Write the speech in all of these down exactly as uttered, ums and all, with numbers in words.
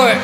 word.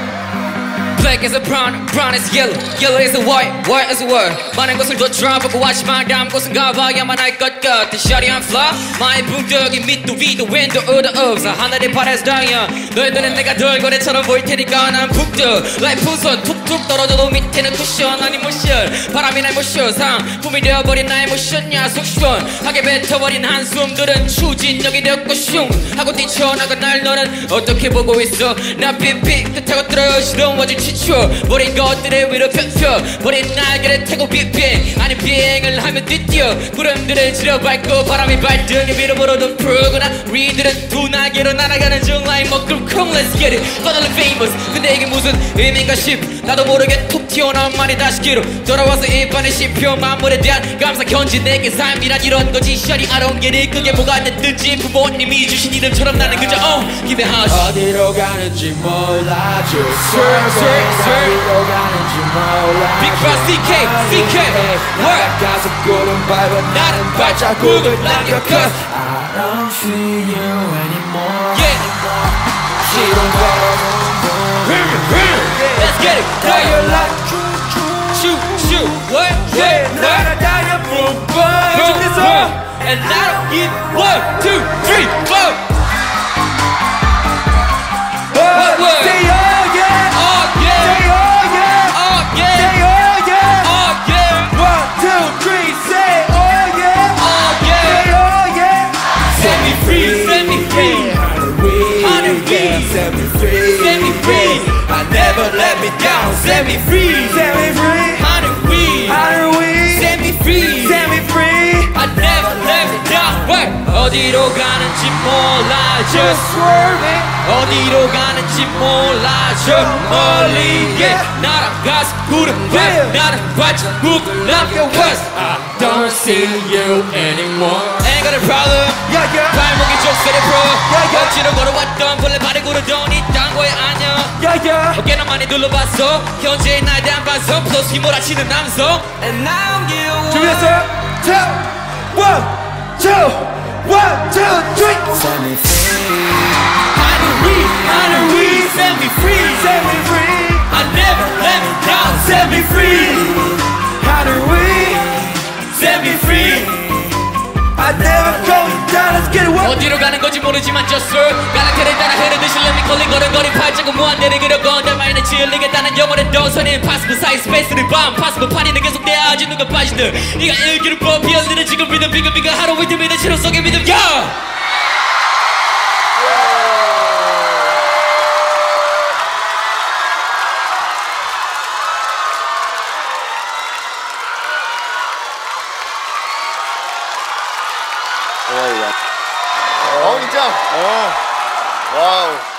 Black is a brown, brown is yellow, yellow is a white, white is a word. 많은 것을 줬지만 보고 왔지만 아무것은 가봐야만 할 것 같은 샤리 안 fly. 마의 붕떡이 밑도 위도 왼도 의도 없어. 하늘이 파란색이야. 너희들은 내가 돌고래처럼 보일 테니까 난 북적. 라이 풍선 툭툭 떨어져도 밑에는 쿠션 아닌 모션. 바람이 날 모셔 상품이 되어버린 나의 모션 야속 시원하게 뱉어버린 한숨들은 추진력이 되었고 슝 하고 뛰쳐나간 날 너는 어떻게 보고 있어. 나 삐삐 뜻하고 들어요 시동와주 지쳐 버린 것들을 위로 펴펴 버린 날개를 타고 비행 아니 비행을 하며 뛰뛰어 구름들을 지려 밟고 바람이 발등에 위로 불어도 푸르구나 우리들은 두 날개로 날아가는 중 라인 먹금 쿵 Let's get it 떠날래 famous 근데 이게 무슨 의미인가 싶 나도 모르게 톡 튀어나온 말이 다시 기로 돌아와서 입안에 씹혀 만물에 대한 감사 견지 내게 삶이란 이런 거지 샤리 I don't get it 그게 뭐가 됐든지 부모님이 주신 이름처럼 나는 그저 oh 기대하지 어디로 가는지 몰라줘 슬슬 어디로 가는지 몰라줘 Big Boss C K C K 날아가서 구름 밟아 나는 발자국을 남겨 Cause I don't see you anymore 지금 걸어놓은 분 Let's get it! Now you're like shoot, shoot, shoot, what? Yeah, 날아다녀 뿜뿜 준비해서 And I don't give one, two, three, four What word? Say oh yeah! Oh yeah! Say oh yeah! Oh yeah! Say oh yeah! Oh yeah! One, two, three, say oh yeah! Oh yeah! Say oh yeah! Set me free, set me free Halloween, set me free, set me free I never let me down, set me free, set me free. Halloween, Halloween, set me free, set me free. I never let me down. Where? 어디로 가는지 몰라줘. Swerving. 어디로 가는지 몰라줘. 멀리게 날아가서 구름 밟 나를 발자국을 남겨. Cause I don't see you anymore. Ain't got a problem. Yeah yeah. 발목이 족쇄를 풀어. Yeah yeah. 억지로 걸어왔던 벌레 발에 구르던 이 땅과의 안녕. Yeah yeah. 어깨나 많이 둘러봤어. 현재의 나에 대한 반성. 플러스 휘몰아치는 남성. And I don't give one. 준비했어? Two, one, two, one, two, three. Set me free. Halloween, Halloween. Set me free, set me free. I never let me down. Set me free. Halloween. Set me free. I never go down, let's get it work. 어디로 가는 건지 모르지만 just sir 가락해를 따라 흐르듯이 let me calling 걸음걸이 발자국 무한대를 그려건 나만의 질리겠다는 영원의 도선이 impossible 사이 스페이스를 봐 impossible 판이는 계속돼야 하지 누가 빠지든 네가 일기를 봐 비어드는 지금 믿음 비글비글 하루 위트 믿음 실험 속의 믿음 yeah! 어, 진짜? 어. 와우.